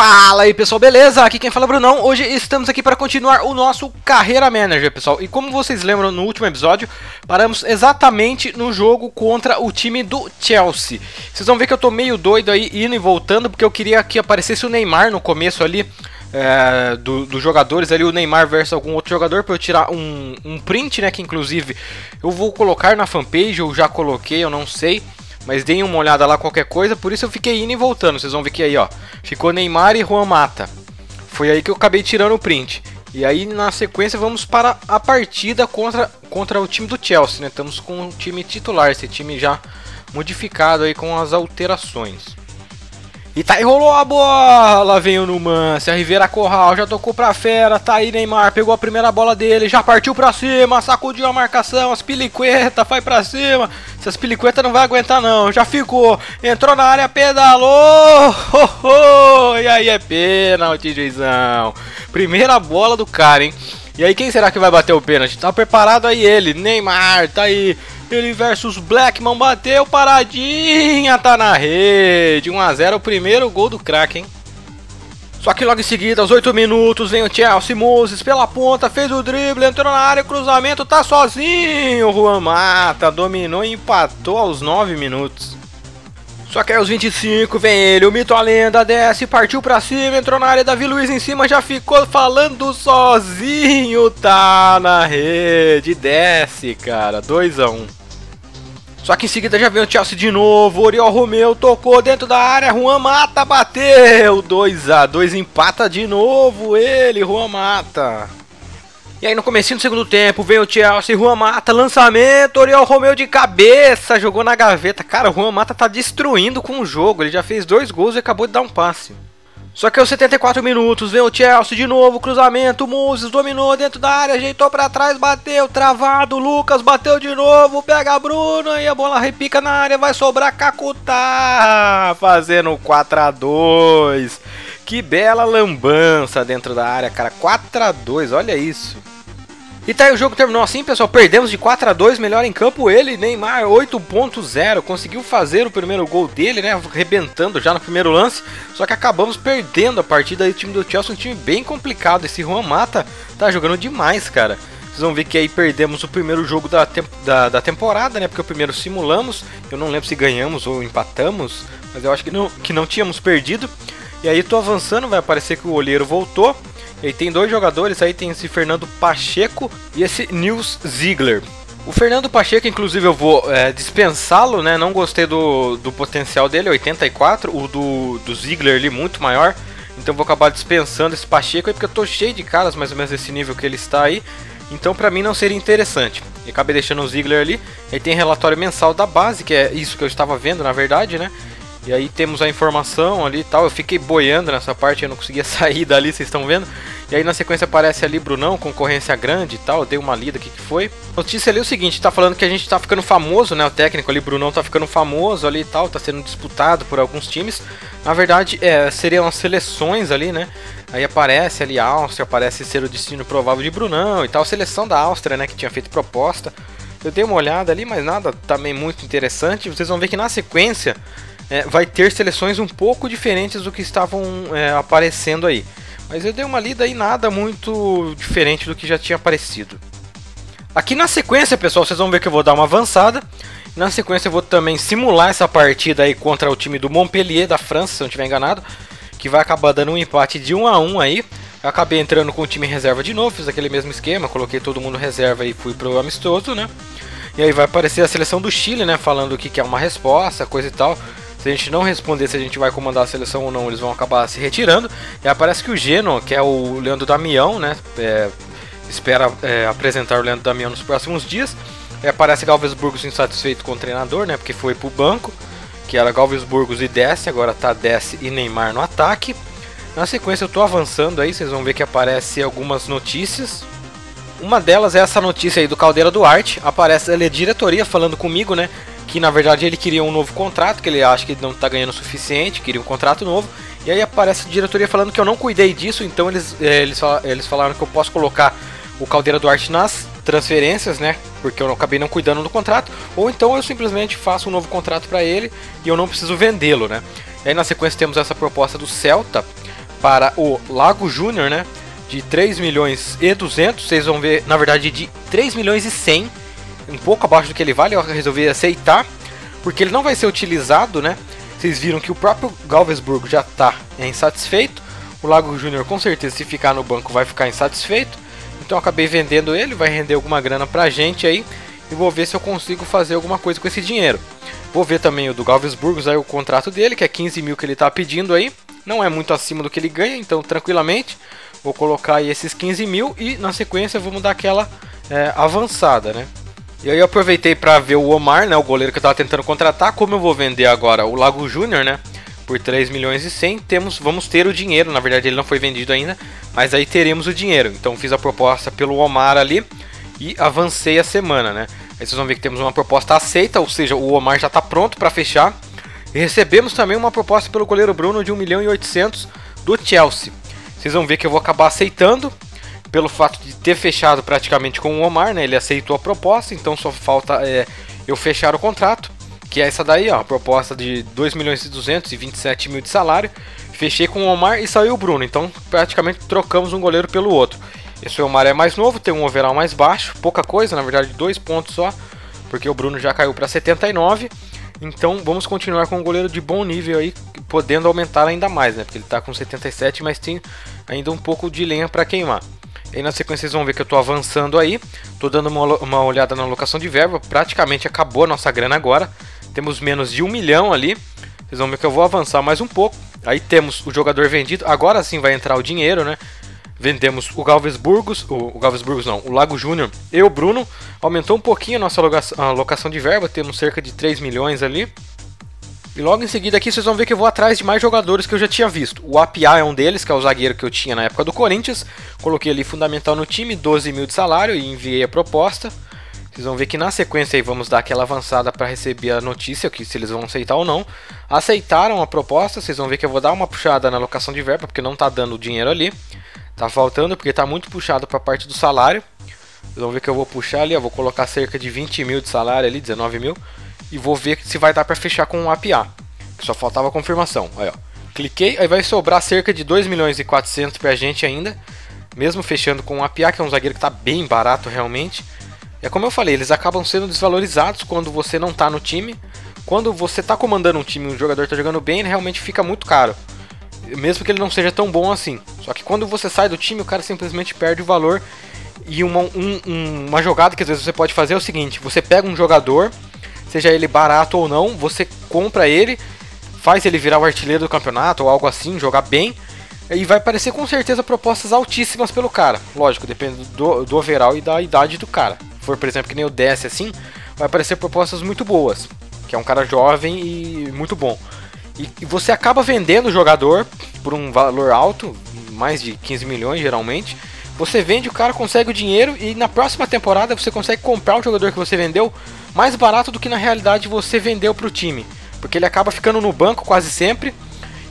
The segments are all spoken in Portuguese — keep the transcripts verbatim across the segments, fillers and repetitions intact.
Fala aí pessoal, beleza? Aqui quem fala é o Brunão. Hoje estamos aqui para continuar o nosso Carreira Manager, pessoal. E como vocês lembram, no último episódio, paramos exatamente no jogo contra o time do Chelsea. Vocês vão ver que eu tô meio doido aí, indo e voltando, porque eu queria que aparecesse o Neymar no começo ali, é, do, dos jogadores ali, o Neymar versus algum outro jogador, para eu tirar um, um print, né, que inclusive eu vou colocar na fanpage, eu já coloquei, eu não sei. Mas deem uma olhada lá, qualquer coisa, por isso eu fiquei indo e voltando. Vocês vão ver que aí, ó, ficou Neymar e Juan Mata. Foi aí que eu acabei tirando o print. E aí, na sequência, vamos para a partida contra, contra o time do Chelsea, né? Estamos com o time titular, esse time já modificado aí com as alterações. E tá aí, rolou a bola, lá vem o Numancia, Rivera Corral, já tocou pra fera, tá aí Neymar, pegou a primeira bola dele, já partiu pra cima, sacudiu a marcação, as piliquetas, vai pra cima, essas piliquetas não vai aguentar não, já ficou, entrou na área, pedalou, ho, ho, e aí é pênalti, juizão, primeira bola do cara, hein, e aí quem será que vai bater o pênalti? Tá preparado aí ele, Neymar, tá aí. Ele versus Blackman, bateu, paradinha, tá na rede, um a zero, o primeiro gol do Kraken. Só que logo em seguida, aos oito minutos, vem o Chelsea, Moses pela ponta, fez o drible, entrou na área, cruzamento, tá sozinho, Juan Mata, dominou e empatou aos nove minutos. Só que aí aos vinte e cinco, vem ele, o mito, a lenda, desce, partiu pra cima, entrou na área, Davi Luiz em cima, já ficou falando sozinho, tá na rede, desce, cara, dois a um. Só que em seguida já vem o Chelsea de novo, Oriol Romeu tocou dentro da área, Juan Mata bateu, dois a dois, empata de novo ele, Juan Mata. E aí no comecinho do segundo tempo, vem o Chelsea, Juan Mata, lançamento, Oriol Romeu de cabeça, jogou na gaveta. Cara, o Juan Mata tá destruindo com o jogo, ele já fez dois gols e acabou de dar um passe. Só que aos setenta e quatro minutos, vem o Chelsea de novo, cruzamento, Moses dominou dentro da área, ajeitou pra trás, bateu, travado, Lucas bateu de novo, pega Bruno e a bola repica na área, vai sobrar Kakutá, fazendo quatro a dois. Que bela lambança dentro da área, cara, quatro a dois, olha isso. E tá aí, o jogo terminou assim, pessoal, perdemos de quatro a dois, melhor em campo ele, Neymar, oito ponto zero, conseguiu fazer o primeiro gol dele, né, arrebentando já no primeiro lance, só que acabamos perdendo a partida aí, o time do Chelsea, um time bem complicado, esse Juan Mata tá jogando demais, cara. Vocês vão ver que aí perdemos o primeiro jogo da, temp da, da temporada, né, porque o primeiro simulamos, eu não lembro se ganhamos ou empatamos, mas eu acho que não, que não tínhamos perdido. E aí tô avançando, vai aparecer que o olheiro voltou. E aí tem dois jogadores, aí tem esse Fernando Pacheco e esse Nils Ziegler. O Fernando Pacheco, inclusive, eu vou é, dispensá-lo, né? Não gostei do, do potencial dele, oitenta e quatro. O do, do Ziegler ali, muito maior. Então vou acabar dispensando esse Pacheco aí, porque eu tô cheio de caras, mais ou menos desse nível que ele está aí. Então pra mim não seria interessante. E acabei deixando o Ziegler ali. Aí tem relatório mensal da base, que é isso que eu estava vendo, na verdade, né? E aí temos a informação ali e tal, eu fiquei boiando nessa parte, eu não conseguia sair dali, vocês estão vendo? E aí na sequência aparece ali Brunão, concorrência grande e tal, eu dei uma lida aqui que foi. Notícia ali é o seguinte, tá falando que a gente tá ficando famoso, né, o técnico ali, Brunão tá ficando famoso ali e tal, tá sendo disputado por alguns times. Na verdade, é, seriam as seleções ali, né, aí aparece ali a Áustria, aparece ser o destino provável de Brunão e tal, seleção da Áustria, né, que tinha feito proposta. Eu dei uma olhada ali, mas nada também muito interessante, vocês vão ver que na sequência... É, vai ter seleções um pouco diferentes do que estavam é, aparecendo aí. Mas eu dei uma lida e nada muito diferente do que já tinha aparecido. Aqui na sequência, pessoal, vocês vão ver que eu vou dar uma avançada. Na sequência eu vou também simular essa partida aí contra o time do Montpellier, da França, se eu não estiver enganado. Que vai acabar dando um empate de um a um aí. Eu acabei entrando com o time reserva de novo, fiz aquele mesmo esquema. Coloquei todo mundo reserva e fui pro amistoso, né? E aí vai aparecer a seleção do Chile, né? Falando o que, que é uma resposta, coisa e tal. Se a gente não responder se a gente vai comandar a seleção ou não, eles vão acabar se retirando. E aparece que o Geno, que é o Leandro Damião, né? É, espera é, apresentar o Leandro Damião nos próximos dias. E aparece Gálvez Burgos insatisfeito com o treinador, né? Porque foi pro banco, que era Gálvez Burgos e Desce, agora tá Desce e Neymar no ataque. Na sequência eu tô avançando aí, vocês vão ver que aparece algumas notícias. Uma delas é essa notícia aí do Caldeira Duarte, aparece ele é diretoria falando comigo, né? Que na verdade ele queria um novo contrato, que ele acha que ele não está ganhando o suficiente, queria um contrato novo. E aí aparece a diretoria falando que eu não cuidei disso, então eles, eles, eles falaram que eu posso colocar o Caldeira Duarte nas transferências, né? Porque eu acabei não cuidando do contrato. Ou então eu simplesmente faço um novo contrato para ele e eu não preciso vendê-lo, né? E aí na sequência temos essa proposta do Celta para o Lago Júnior, né? De três milhões e duzentos, vocês vão ver, na verdade, de três milhões e cem, um pouco abaixo do que ele vale. Eu resolvi aceitar, porque ele não vai ser utilizado, né? Vocês viram que o próprio Gálvez Burgos já está insatisfeito. O Lago Júnior, com certeza, se ficar no banco, vai ficar insatisfeito. Então, eu acabei vendendo ele, vai render alguma grana pra gente aí. E vou ver se eu consigo fazer alguma coisa com esse dinheiro. Vou ver também o do Gálvez Burgos, aí o contrato dele, que é quinze mil que ele tá pedindo aí. Não é muito acima do que ele ganha, então, tranquilamente. Vou colocar aí esses quinze mil e na sequência vamos dar aquela é, avançada, né? E aí eu aproveitei para ver o Omar, né, o goleiro que eu estava tentando contratar. Como eu vou vender agora o Lago Júnior, né, por três milhões e cem, temos, vamos ter o dinheiro. Na verdade ele não foi vendido ainda, mas aí teremos o dinheiro. Então fiz a proposta pelo Omar ali e avancei a semana, né? Aí vocês vão ver que temos uma proposta aceita, ou seja, o Omar já está pronto para fechar. E recebemos também uma proposta pelo goleiro Bruno de um milhão e oitocentos do Chelsea. Vocês vão ver que eu vou acabar aceitando, pelo fato de ter fechado praticamente com o Omar, né? Ele aceitou a proposta, então só falta é, eu fechar o contrato, que é essa daí, ó, a proposta de dois milhões e duzentos e vinte e sete mil de salário. Fechei com o Omar e saiu o Bruno, então praticamente trocamos um goleiro pelo outro. Esse Omar é mais novo, tem um overall mais baixo, pouca coisa, na verdade dois pontos só, porque o Bruno já caiu para setenta e nove. Então vamos continuar com um goleiro de bom nível aí, podendo aumentar ainda mais, né? Porque ele está com setenta e sete, mas tem ainda um pouco de lenha para queimar. E na sequência vocês vão ver que eu estou avançando aí, estou dando uma, uma olhada na alocação de verba, praticamente acabou a nossa grana agora. Temos menos de um milhão ali, vocês vão ver que eu vou avançar mais um pouco. Aí temos o jogador vendido, agora sim vai entrar o dinheiro, né? Vendemos o Gálvez Burgos, o, o Gálvez Burgos não, o Lago Júnior e o Bruno. Aumentou um pouquinho a nossa alocação, a alocação de verba, temos cerca de três milhões ali. E logo em seguida aqui vocês vão ver que eu vou atrás de mais jogadores que eu já tinha visto. O A P I é um deles, que é o zagueiro que eu tinha na época do Corinthians. Coloquei ali fundamental no time, doze mil de salário e enviei a proposta. Vocês vão ver que na sequência aí vamos dar aquela avançada para receber a notícia, que se eles vão aceitar ou não. Aceitaram a proposta, vocês vão ver que eu vou dar uma puxada na alocação de verba, porque não está dando o dinheiro ali. Tá faltando, porque tá muito puxado para a parte do salário. Vocês vão ver que eu vou puxar ali, eu vou colocar cerca de vinte mil de salário ali, dezenove mil. E vou ver se vai dar para fechar com um A P A, que só faltava a confirmação. Aí, ó, cliquei, aí vai sobrar cerca de dois milhões e quatrocentos pra gente ainda. Mesmo fechando com um A P A, que é um zagueiro que tá bem barato realmente. É como eu falei, eles acabam sendo desvalorizados quando você não tá no time. Quando você tá comandando um time, um jogador tá jogando bem, ele realmente fica muito caro. Mesmo que ele não seja tão bom assim. Só que quando você sai do time, o cara simplesmente perde o valor. E uma, um, um, uma jogada que às vezes você pode fazer é o seguinte. Você pega um jogador, seja ele barato ou não, você compra ele, faz ele virar o artilheiro do campeonato ou algo assim, jogar bem. E vai aparecer com certeza propostas altíssimas pelo cara. Lógico, depende do, do overall e da idade do cara. Se for, por exemplo, que nem o Desce assim, vai aparecer propostas muito boas. Que é um cara jovem e muito bom. E você acaba vendendo o jogador por um valor alto, mais de quinze milhões geralmente. Você vende, o cara consegue o dinheiro e na próxima temporada você consegue comprar um jogador que você vendeu mais barato do que na realidade você vendeu para o time. Porque ele acaba ficando no banco quase sempre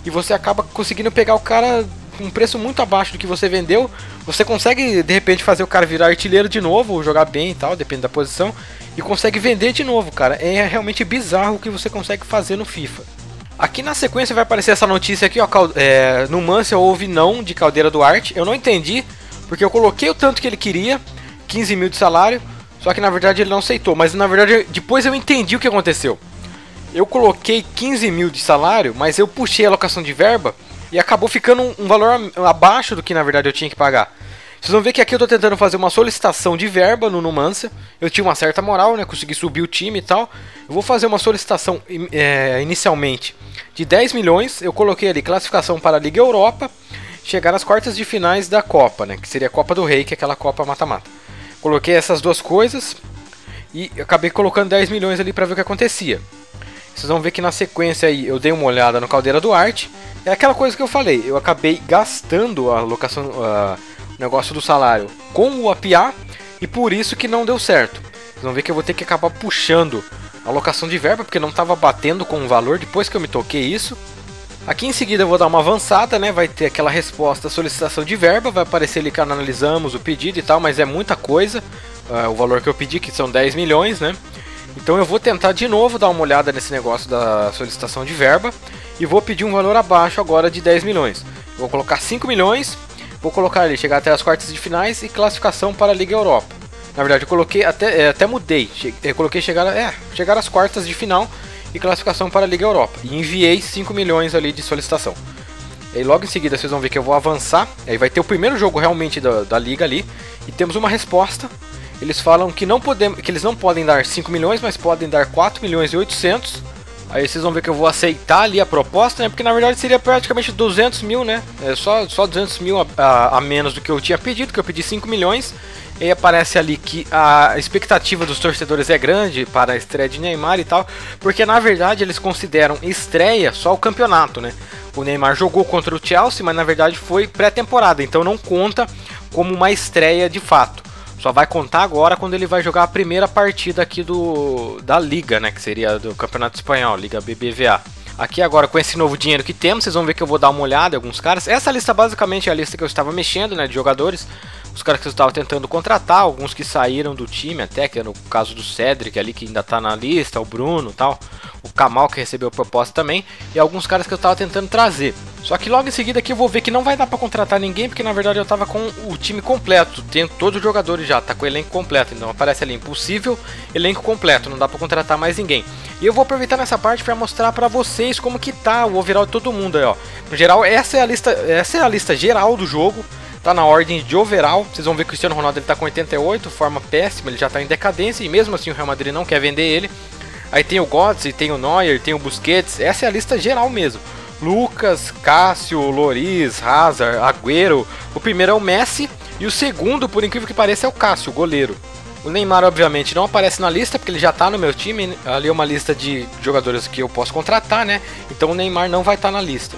e você acaba conseguindo pegar o cara com um preço muito abaixo do que você vendeu. Você consegue de repente fazer o cara virar artilheiro de novo, ou jogar bem e tal, depende da posição. E consegue vender de novo, cara. É realmente bizarro o que você consegue fazer no FIFA. Aqui na sequência vai aparecer essa notícia aqui, ó, é, Numancia houve não de Caldeira Duarte. Eu não entendi, porque eu coloquei o tanto que ele queria, quinze mil de salário, só que na verdade ele não aceitou. Mas na verdade depois eu entendi o que aconteceu. Eu coloquei quinze mil de salário, mas eu puxei a alocação de verba e acabou ficando um, um valor abaixo do que na verdade eu tinha que pagar. Vocês vão ver que aqui eu tô tentando fazer uma solicitação de verba no Numancia. Eu tinha uma certa moral, né? Consegui subir o time e tal. Eu vou fazer uma solicitação é, inicialmente de dez milhões. Eu coloquei ali classificação para a Liga Europa, chegar às quartas de finais da Copa, né? Que seria a Copa do Rei, que é aquela Copa mata-mata. Coloquei essas duas coisas e acabei colocando dez milhões ali para ver o que acontecia. Vocês vão ver que na sequência aí eu dei uma olhada no Caldeira Duarte. É aquela coisa que eu falei, eu acabei gastando a alocação... A... negócio do salário com o A P A e por isso que não deu certo. Vocês vão ver que eu vou ter que acabar puxando a alocação de verba, porque não estava batendo com o valor, depois que eu me toquei isso. Aqui em seguida eu vou dar uma avançada, né? Vai ter aquela resposta solicitação de verba, vai aparecer ali que analisamos o pedido e tal, mas é muita coisa, uh, o valor que eu pedi, que são dez milhões, né? Então eu vou tentar de novo dar uma olhada nesse negócio da solicitação de verba e vou pedir um valor abaixo agora de dez milhões. Vou colocar cinco milhões, vou colocar ele, chegar até as quartas de finais e classificação para a Liga Europa. Na verdade, eu coloquei, até, é, até mudei, che eu coloquei chegar, é, chegar às quartas de final e classificação para a Liga Europa. E enviei cinco milhões ali de solicitação. E logo em seguida vocês vão ver que eu vou avançar, aí vai ter o primeiro jogo realmente da, da Liga ali, e temos uma resposta. Eles falam que, não podemos, que eles não podem dar cinco milhões, mas podem dar quatro milhões e oitocentos. Aí vocês vão ver que eu vou aceitar ali a proposta, né? Porque na verdade seria praticamente duzentos mil, né? É só, só duzentos mil a, a, a menos do que eu tinha pedido, que eu pedi cinco milhões. E aparece ali que a expectativa dos torcedores é grande para a estreia de Neymar e tal. Porque na verdade eles consideram estreia só o campeonato, né? O Neymar jogou contra o Chelsea, mas na verdade foi pré-temporada. Então não conta como uma estreia de fato. Só vai contar agora quando ele vai jogar a primeira partida aqui do da Liga, né? Que seria do Campeonato Espanhol, Liga B B V A. Aqui agora com esse novo dinheiro que temos, vocês vão ver que eu vou dar uma olhada em alguns caras. Essa lista basicamente é a lista que eu estava mexendo, né? De jogadores. Os caras que eu estava tentando contratar, alguns que saíram do time até, que era o caso do Cedric ali, que ainda está na lista, o Bruno e tal. O Kamal, que recebeu a proposta também. E alguns caras que eu estava tentando trazer. Só que logo em seguida aqui eu vou ver que não vai dar pra contratar ninguém, porque na verdade eu tava com o time completo, tem todos os jogadores já, tá com o elenco completo, então aparece ali impossível, elenco completo, não dá pra contratar mais ninguém. E eu vou aproveitar nessa parte pra mostrar pra vocês como que tá o overall de todo mundo aí, ó. No geral, essa é a lista, essa é a lista geral do jogo, tá na ordem de overall. Vocês vão ver que o Cristiano Ronaldo ele tá com oitenta e oito, forma péssima, ele já tá em decadência e mesmo assim o Real Madrid não quer vender ele. Aí tem o Götze, tem o Neuer, tem o Busquets, essa é a lista geral mesmo. Lucas, Cássio, Loris, Hazard, Agüero. O primeiro é o Messi e o segundo, por incrível que pareça, é o Cássio, o goleiro. O Neymar obviamente não aparece na lista porque ele já está no meu time. Ali é uma lista de jogadores que eu posso contratar, né? Então o Neymar não vai estar na lista.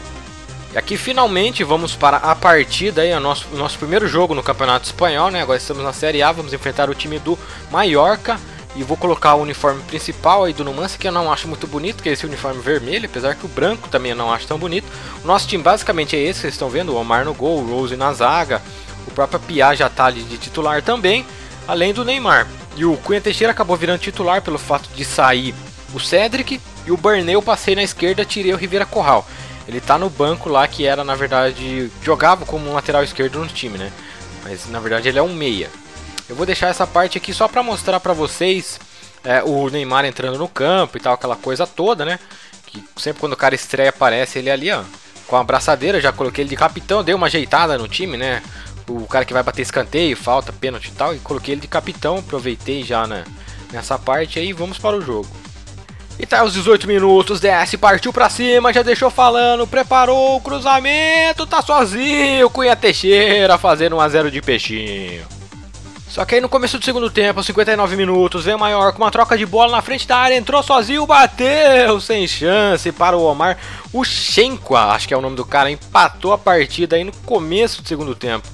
E aqui finalmente vamos para a partida, aí, o nosso, o nosso primeiro jogo no Campeonato Espanhol, né? Agora estamos na Série A, vamos enfrentar o time do Mallorca. E vou colocar o uniforme principal aí do Numancia, que eu não acho muito bonito, que é esse uniforme vermelho, apesar que o branco também eu não acho tão bonito. O nosso time basicamente é esse, vocês estão vendo, o Omar no gol, o Rose na zaga, o próprio A P I já tá ali de titular também, além do Neymar. E o Cunha Teixeira acabou virando titular pelo fato de sair o Cedric, e o Berneu eu passei na esquerda, tirei o Rivera Corral. Ele tá no banco lá, que era na verdade, jogava como um lateral esquerdo no time, né? Mas na verdade ele é um meia. Eu vou deixar essa parte aqui só para mostrar para vocês é, o Neymar entrando no campo e tal, aquela coisa toda, né? Que sempre quando o cara estreia aparece ele ali, ó, com a abraçadeira, já coloquei ele de capitão, dei uma ajeitada no time, né? O cara que vai bater escanteio, falta, pênalti e tal, e coloquei ele de capitão, aproveitei já né, nessa parte aí, vamos para o jogo. E tá aos dezoito minutos, Desce, partiu pra cima, já deixou falando, preparou o cruzamento, tá sozinho, Cunha Teixeira fazendo um a zero de peixinho. Só que aí no começo do segundo tempo, cinquenta e nove minutos, vem o Mallorca com uma troca de bola na frente da área, entrou sozinho, bateu, sem chance para o Omar. O Xenqua, acho que é o nome do cara, empatou a partida aí no começo do segundo tempo.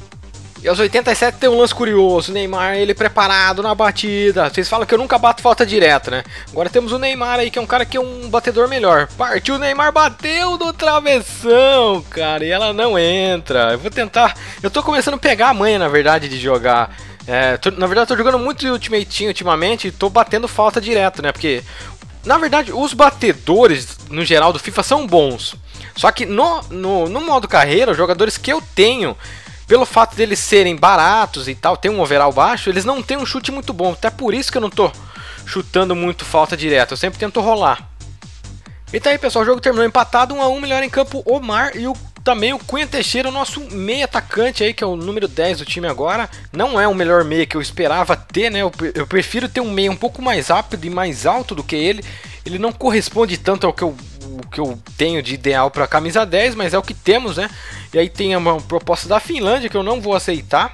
E aos oitenta e sete tem um lance curioso, o Neymar, ele preparado na batida. Vocês falam que eu nunca bato falta direta, né? Agora temos o Neymar aí, que é um cara que é um batedor melhor. Partiu, o Neymar bateu do travessão, cara, e ela não entra. Eu vou tentar, eu tô começando a pegar a manha, na verdade, de jogar... É, tô, na verdade, tô jogando muito Ultimate Team ultimamente e tô batendo falta direto, né? Porque, na verdade, os batedores, no geral, do FIFA são bons. Só que no, no, no modo carreira, os jogadores que eu tenho, pelo fato deles serem baratos e tal, tem um overall baixo, eles não têm um chute muito bom. Até por isso que eu não tô chutando muito falta direta, eu sempre tento rolar. E tá aí, pessoal, o jogo terminou empatado, um a um, melhor em campo Omar e o... Também o Cunha Teixeira, o nosso meia atacante aí, que é o número dez do time agora. Não é o melhor meia que eu esperava ter, né? Eu prefiro ter um meia um pouco mais rápido e mais alto do que ele. Ele não corresponde tanto ao que eu, o que eu tenho de ideal para a camisa dez, mas é o que temos, né? E aí tem uma proposta da Finlândia que eu não vou aceitar.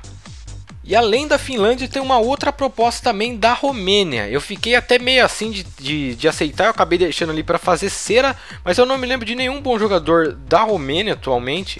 E além da Finlândia tem uma outra proposta também da Romênia. Eu fiquei até meio assim de, de, de aceitar, eu acabei deixando ali para fazer cera, mas eu não me lembro de nenhum bom jogador da Romênia atualmente.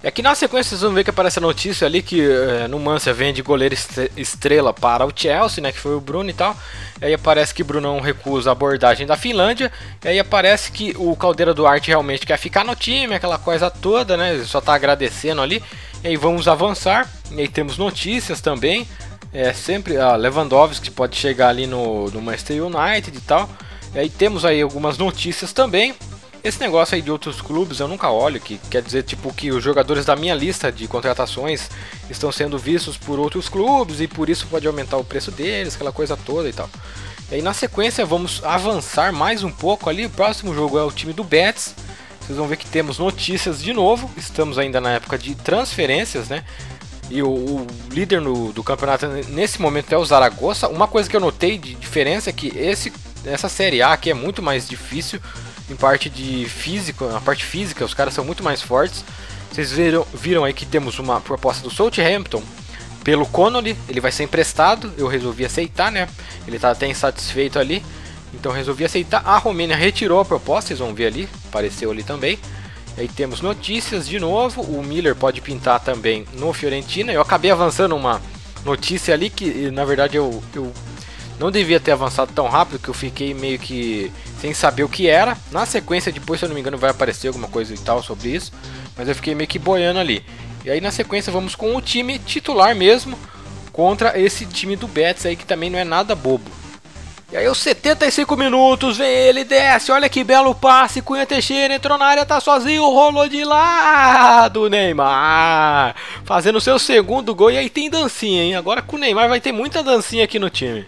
E aqui na sequência vocês vão ver que aparece a notícia ali que é, Numancia vende goleiro estrela para o Chelsea, né, que foi o Bruno e tal. E aí aparece que Brunão recusa a abordagem da Finlândia. E aí aparece que o Caldeira Duarte realmente quer ficar no time, aquela coisa toda, né, ele só tá agradecendo ali. E aí vamos avançar, e aí temos notícias também. É sempre a Lewandowski pode chegar ali no, no Manchester United e tal. E aí temos aí algumas notícias também. Esse negócio aí de outros clubes eu nunca olho, que quer dizer tipo que os jogadores da minha lista de contratações estão sendo vistos por outros clubes e por isso pode aumentar o preço deles, aquela coisa toda e tal. E aí na sequência vamos avançar mais um pouco ali, o próximo jogo é o time do Betis. Vocês vão ver que temos notícias de novo, estamos ainda na época de transferências, né? E o, o líder no, do campeonato nesse momento é o Zaragoza. Uma coisa que eu notei de diferença é que esse, essa Série A aqui é muito mais difícil em parte de físico, na parte física os caras são muito mais fortes. Vocês viram, viram aí que temos uma proposta do Southampton pelo Connolly, ele vai ser emprestado, eu resolvi aceitar, né? Ele tá até insatisfeito ali, então resolvi aceitar. A Romênia retirou a proposta, vocês vão ver ali, apareceu ali também. Aí temos notícias de novo, o Miller pode pintar também no Fiorentina. Eu acabei avançando uma notícia ali que na verdade eu, eu não devia ter avançado tão rápido, que eu fiquei meio que sem saber o que era. Na sequência depois, se eu não me engano, vai aparecer alguma coisa e tal sobre isso, mas eu fiquei meio que boiando ali. E aí na sequência vamos com o time titular mesmo, contra esse time do Betis aí que também não é nada bobo. E aí os setenta e cinco minutos, vem ele, desce, olha que belo passe, Cunha Teixeira entrou na área, tá sozinho, rolou de lado, Neymar, fazendo seu segundo gol. E aí tem dancinha, hein, agora com o Neymar vai ter muita dancinha aqui no time.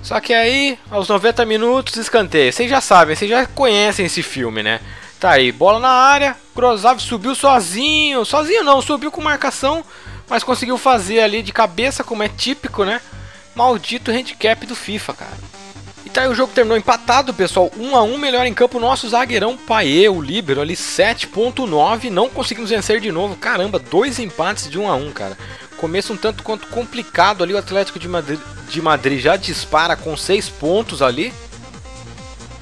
Só que aí, aos noventa minutos, escanteio, vocês já sabem, vocês já conhecem esse filme, né? Tá aí, bola na área, Grozav subiu sozinho, sozinho não, subiu com marcação, mas conseguiu fazer ali de cabeça, como é típico, né? Maldito handicap do FIFA, cara. E tá aí, o jogo terminou empatado, pessoal, um a um, melhor em campo nosso zagueirão Paê, o líbero ali, sete ponto nove, não conseguimos vencer de novo. Caramba, dois empates de um a um, cara. Começo um tanto quanto complicado ali, o Atlético de Madrid, de Madrid já dispara com seis pontos ali.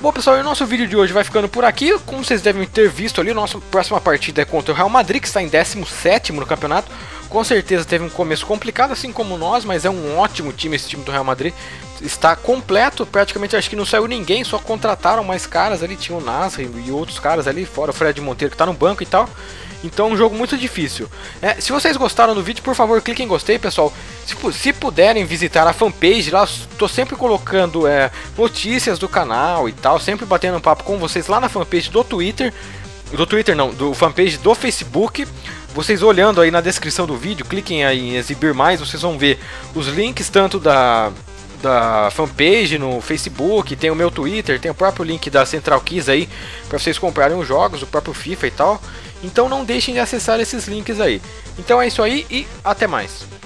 Bom, pessoal, e o nosso vídeo de hoje vai ficando por aqui. Como vocês devem ter visto ali, a nossa próxima partida é contra o Real Madrid, que está em décimo sétimo no campeonato. Com certeza teve um começo complicado, assim como nós, mas é um ótimo time esse time do Real Madrid. Está completo, praticamente acho que não saiu ninguém, só contrataram mais caras ali. Tinha o Nasser e outros caras ali, fora o Fred Monteiro que está no banco e tal. Então é um jogo muito difícil. É, se vocês gostaram do vídeo, por favor, cliquem em gostei, pessoal. Se, se puderem visitar a fanpage, lá estou sempre colocando é, notícias do canal e tal, sempre batendo um papo com vocês lá na fanpage do Twitter. Do Twitter não, do fanpage do Facebook. Vocês olhando aí na descrição do vídeo, cliquem aí em exibir mais, vocês vão ver os links tanto da... da fanpage no Facebook, tem o meu Twitter, tem o próprio link da Central Keys aí para vocês comprarem os jogos, o próprio FIFA e tal. Então não deixem de acessar esses links aí. Então é isso aí e até mais.